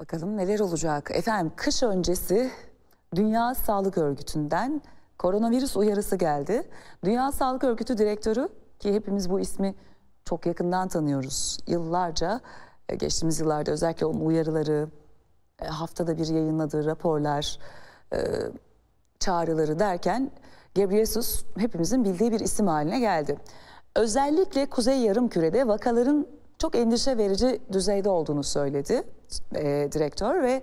Bakalım neler olacak. Efendim, kış öncesi Dünya Sağlık Örgütü'nden koronavirüs uyarısı geldi. Dünya Sağlık Örgütü direktörü, ki hepimiz bu ismi çok yakından tanıyoruz. Yıllarca, geçtiğimiz yıllarda özellikle onun uyarıları, haftada bir yayınladığı raporlar, çağrıları derken Ghebreyesus hepimizin bildiği bir isim haline geldi. Özellikle Kuzey Yarımküre'de vakaların çok endişe verici düzeyde olduğunu söyledi direktör ve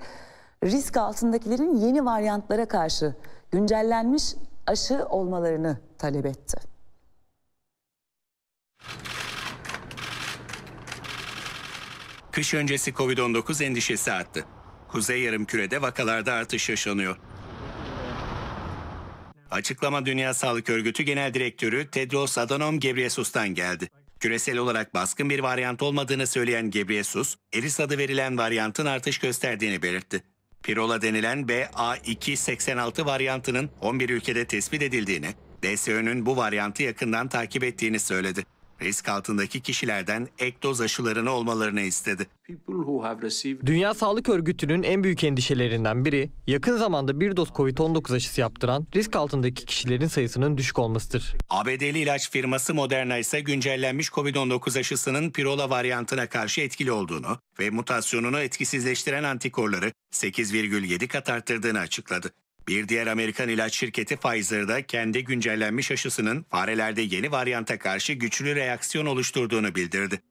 risk altındakilerin yeni varyantlara karşı güncellenmiş aşı olmalarını talep etti. Kış öncesi Covid-19 endişesi arttı. Kuzey Yarımküre'de vakalarda artış yaşanıyor. Açıklama Dünya Sağlık Örgütü Genel Direktörü Tedros Adhanom Ghebreyesus'tan geldi. Küresel olarak baskın bir varyant olmadığını söyleyen Ghebreyesus, Eris adı verilen varyantın artış gösterdiğini belirtti. Pirola denilen BA2-86 varyantının 11 ülkede tespit edildiğini, DSÖ'nün bu varyantı yakından takip ettiğini söyledi. Risk altındaki kişilerden ek doz aşılarını olmalarını istedi. Dünya Sağlık Örgütü'nün en büyük endişelerinden biri, yakın zamanda bir doz Covid-19 aşısı yaptıran risk altındaki kişilerin sayısının düşük olmasıdır. ABD'li ilaç firması Moderna ise güncellenmiş Covid-19 aşısının Pirola varyantına karşı etkili olduğunu ve mutasyonunu etkisizleştiren antikorları 8,7 kat arttırdığını açıkladı. Bir diğer Amerikan ilaç şirketi Pfizer'da kendi güncellenmiş aşısının farelerde yeni varyanta karşı güçlü reaksiyon oluşturduğunu bildirdi.